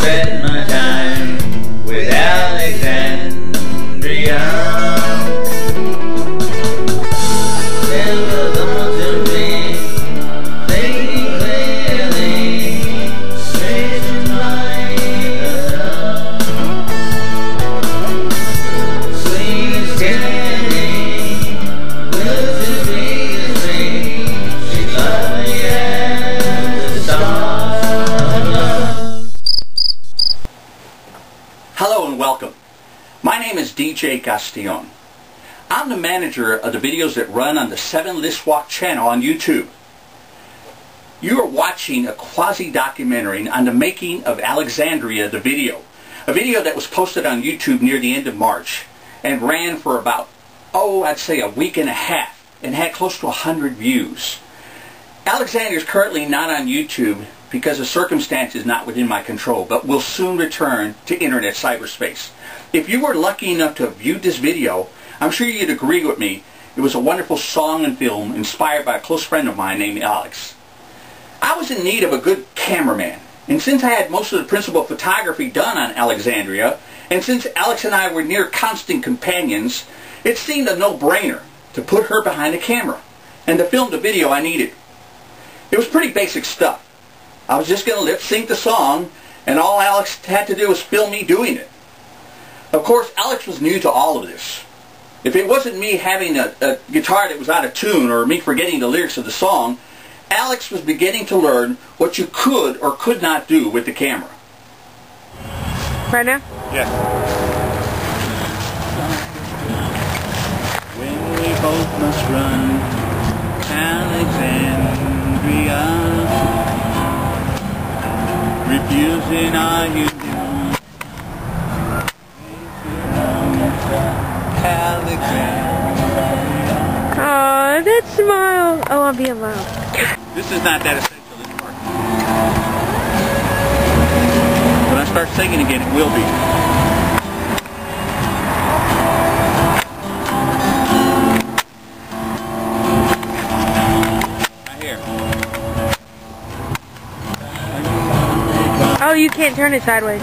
spend my time with Alexandria. Tell her all to me, lady, clearly, straight in my love. Please tell me, will you please me? She loves me as the stars of love. Hello and welcome. My name is DJ Castellon. I'm the manager of the videos that run on the 7 Listwalk channel on YouTube. You are watching a quasi-documentary on the making of Alexandria the video, a video that was posted on YouTube near the end of March and ran for about, I'd say a week and a half, and had close to 100 views. Alexandria is currently not on YouTube because the circumstance is not within my control, but will soon return to internet cyberspace. If you were lucky enough to have viewed this video, I'm sure you'd agree with me, it was a wonderful song and film inspired by a close friend of mine named Alex. I was in need of a good cameraman, and since I had most of the principal photography done on Alexandria, and since Alex and I were near constant companions, it seemed a no-brainer to put her behind the camera and to film the video I needed. It was pretty basic stuff. I was just going to lip-sync the song, and all Alex had to do was film me doing it. Of course, Alex was new to all of this. If it wasn't me having a guitar that was out of tune or me forgetting the lyrics of the song, Alex was beginning to learn what you could or could not do with the camera. Right now? Yeah. When we both must run, Alexandria, refusing our union. Alexandria. Oh, that smile. Oh, I'm being loud. This is not that essential anymore. When I start singing again, it will be. Right here. Oh, you can't turn it sideways.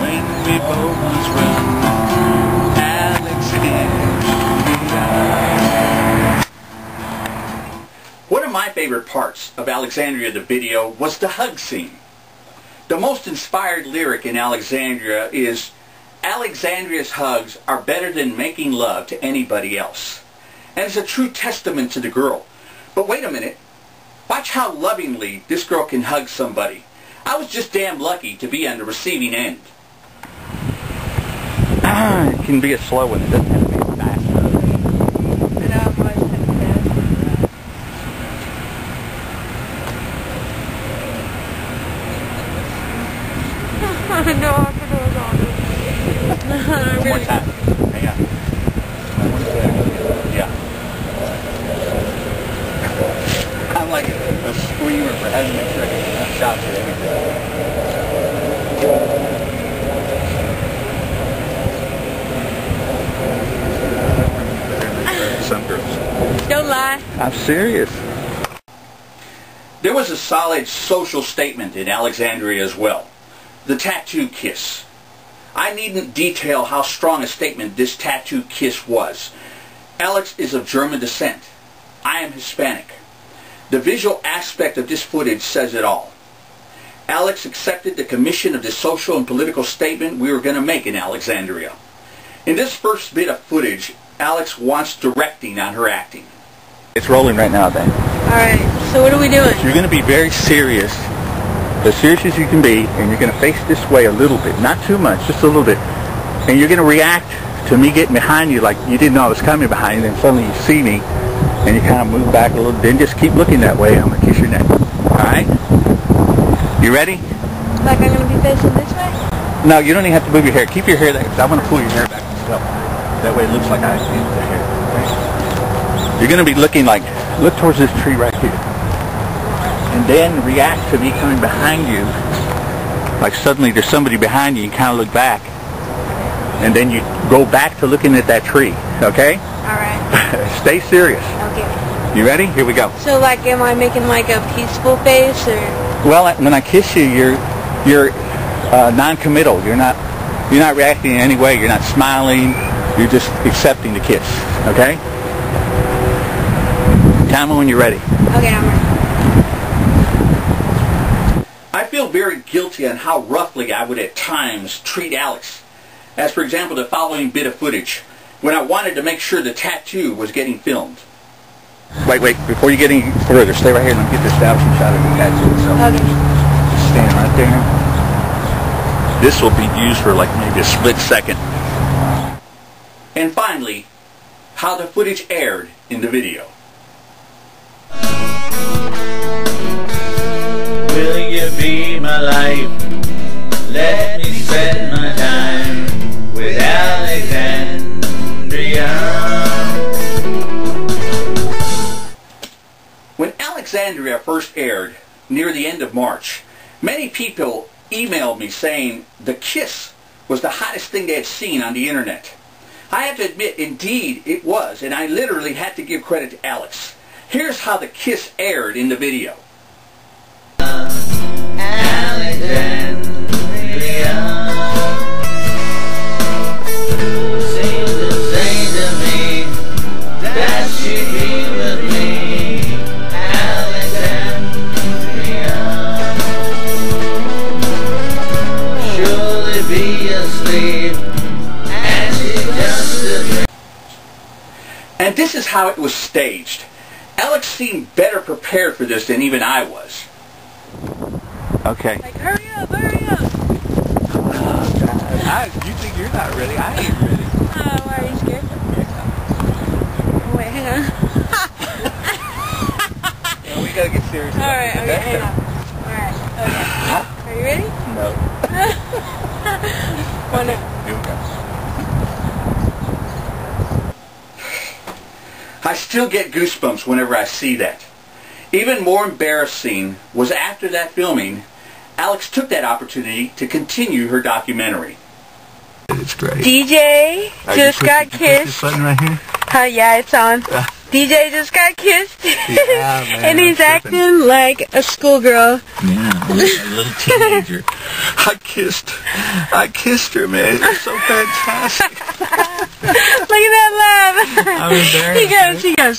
My favorite parts of Alexandria the video was the hug scene. The most inspired lyric in Alexandria is, Alexandria's hugs are better than making love to anybody else. And it's a true testament to the girl. But wait a minute, watch how lovingly this girl can hug somebody. I was just damn lucky to be on the receiving end. It can be a slow one, it doesn't have to be. No, I forgot it was on. One more time. Hang on. Yeah. I'm like a screamer for having a trick. I shot at everything. Some girls. Don't lie. I'm serious. There was a solid social statement in Alexandria as well. The tattoo kiss. I needn't detail how strong a statement this tattoo kiss was. Alex is of German descent. I am Hispanic. The visual aspect of this footage says it all. Alex accepted the commission of the social and political statement we were going to make in Alexandria. In this first bit of footage, Alex wants directing on her acting. It's rolling right now, babe. Alright, so what are we doing? You're going to be very serious. As serious as you can be, and you're going to face this way a little bit, not too much, just a little bit, and you're going to react to me getting behind you like you didn't know I was coming behind you, and suddenly you see me, and you kind of move back a little, then just keep looking that way. I'm going to kiss your neck. Alright? You ready? Like I'm going to be facing this way? No, you don't even have to move your hair. Keep your hair that way, because I want to pull your hair back myself. That way it looks like I did the hair. Right? You're going to be looking like, look towards this tree right here. And then react to me coming behind you, like suddenly there's somebody behind you, you kind of look back, and then you go back to looking at that tree, okay? Alright. Stay serious. Okay. You ready? Here we go. So like, am I making like a peaceful face, or? Well, when I kiss you, you're non-committal. You're not reacting in any way. You're not smiling. You're just accepting the kiss. Okay? Time when you're ready. Okay, I'm ready. I feel very guilty on how roughly I would at times treat Alex. As for example, the following bit of footage, when I wanted to make sure the tattoo was getting filmed. Wait, before you get any further, stay right here and get the establishing shot of the tattoo itself. Okay. Just stand right there. This will be used for like maybe a split second. And finally, how the footage aired in the video. Will you be my life? Let me spend my time with Alexandria. When Alexandria first aired near the end of March, many people emailed me saying the kiss was the hottest thing they had seen on the internet. I have to admit, indeed it was, and I literally had to give credit to Alex. Here's how the kiss aired in the video. And this is how it was staged. Alex seemed better prepared for this than even I was. Okay. Like, hurry up, hurry up! Oh, God. You think you're not ready? I ain't ready. Why are you scared? Wait, hang on. Well, we gotta get serious. Alright, okay, hang on. Alright, okay. Are you ready? No. Oh, no. Here we go. I still get goosebumps whenever I see that. Even more embarrassing was after that filming, Alex took that opportunity to continue her documentary. It's great. DJ just got kissed. Button right here? Yeah, it's on. DJ just got kissed. Yeah, man, and he's acting like a schoolgirl. Yeah, a little teenager. I kissed her, man. It was so fantastic. Look at that love. I'm embarrassed. He goes.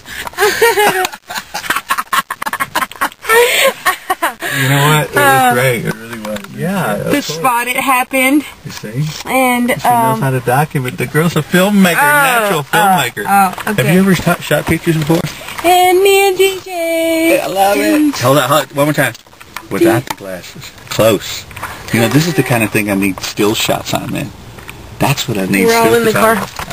You know what? It was great. It really was. Yeah. The spot it happened. You see? And she knows how to document. The girl's a filmmaker, natural filmmaker. Okay. Have you ever shot pictures before? And me and DJ. Yeah, I love it. Hold on. One more time. Without the glasses. Close. You know, this is the kind of thing I need still shots on, man. That's what I need. We're all in the car.